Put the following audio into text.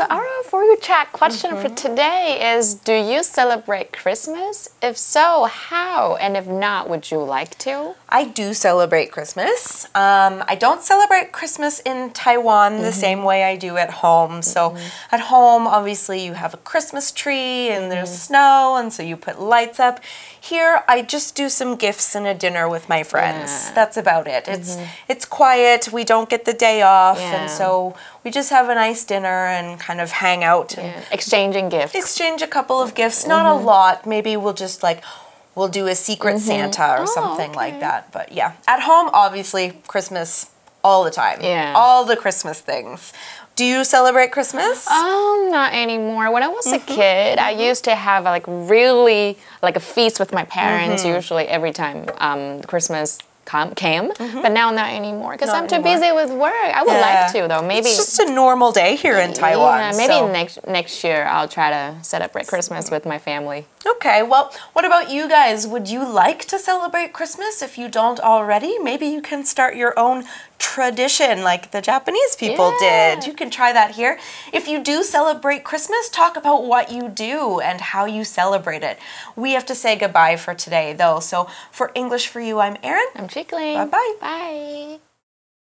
So our 4U Chat question for today is, do you celebrate Christmas? If so, how? And if not, would you like to? I do celebrate Christmas. I don't celebrate Christmas in Taiwan the same way I do at home. So at home, obviously, you have a Christmas tree and there's snow, and so you put lights up. Here, I just do some gifts and a dinner with my friends. Yeah. That's about it. It's quiet. We don't get the day off, and so we just have a nice dinner and kind of hang out and exchanging gifts. Exchange a couple of gifts, not a lot. Maybe we'll just like we'll do a secret Santa or something like that. But yeah, at home obviously Christmas all the time. Yeah. All the Christmas things. Do you celebrate Christmas? Not anymore. When I was a kid, I used to have like really like a feast with my parents usually every time Christmas came, but now not anymore because I'm too busy with work. I would like to though. Maybe it's just a normal day here in Taiwan. Yeah, maybe next year I'll try to celebrate Christmas with my family. Okay, well, what about you guys? Would you like to celebrate Christmas if you don't already? Maybe you can start your own tradition like the Japanese people did. You can try that here. If you do celebrate Christmas, talk about what you do and how you celebrate it. We have to say goodbye for today though. So for English For You, I'm Erin. I'm Chikling. Bye-bye. Bye.